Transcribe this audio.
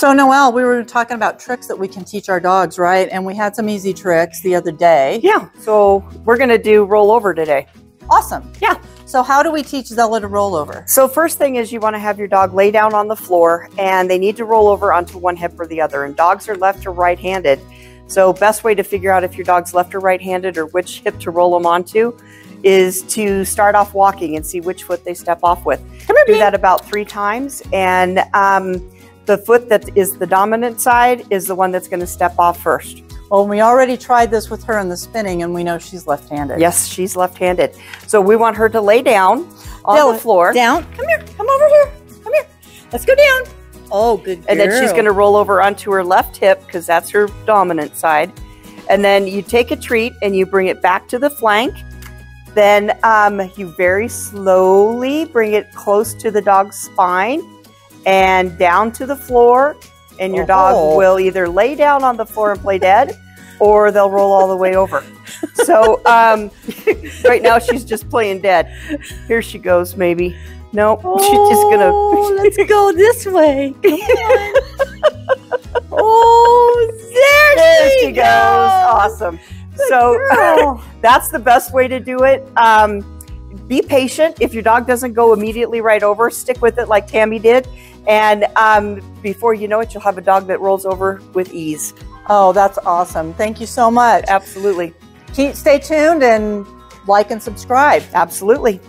So Noelle, we were talking about tricks that we can teach our dogs, right? And we had some easy tricks the other day. Yeah. So we're going to do rollover today. Awesome. Yeah. So how do we teach Zella to roll over? So first thing is you want to have your dog lay down on the floor and they need to roll over onto one hip or the other. And dogs are left or right-handed. So best way to figure out if your dog's left or right-handed or which hip to roll them onto is to start off walking and see which foot they step off with. Do that about 3 times. And the foot that is the dominant side is the one that's going to step off first. Well, we already tried this with her in the spinning, and we know she's left-handed. Yes, she's left-handed. So we want her to lay down on the floor. Down. Come here. Come over here. Come here. Let's go down. Oh, good girl. And then she's going to roll over onto her left hip because that's her dominant side. And then you take a treat, and you bring it back to the flank. Then you very slowly bring it close to the dog's spine and down to the floor. And your dog will either lay down on the floor and play dead or they'll roll all the way over. So right now she's just playing dead. Here she goes, maybe. Nope. Oh, she's just gonna let's go this way. Come on. Oh, there she goes. Awesome. Good so that's the best way to do it. Be patient. If your dog doesn't go immediately right over, stick with it like Tammy did. And before you know it, you'll have a dog that rolls over with ease. Oh, that's awesome. Thank you so much. Absolutely. Stay tuned and like and subscribe. Absolutely.